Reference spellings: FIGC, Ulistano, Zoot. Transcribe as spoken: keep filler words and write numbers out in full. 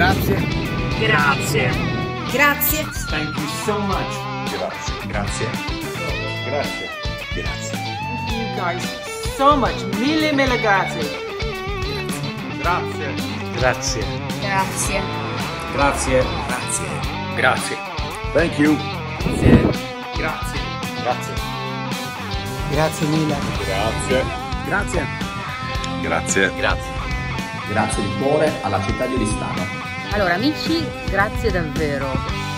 Grazie. Grazie. Grazie. Thank you so much. Grazie. Grazie. Grazie. Grazie. Thank you guys so much. Mille mille grazie. Grazie. Grazie. Grazie. Grazie. Grazie. Grazie. Thank you. Grazie. Grazie. Grazie. Grazie mille. Grazie. Grazie. Grazie. Grazie. Grazie di cuore alla città di Ulistano. Allora amici, grazie davvero.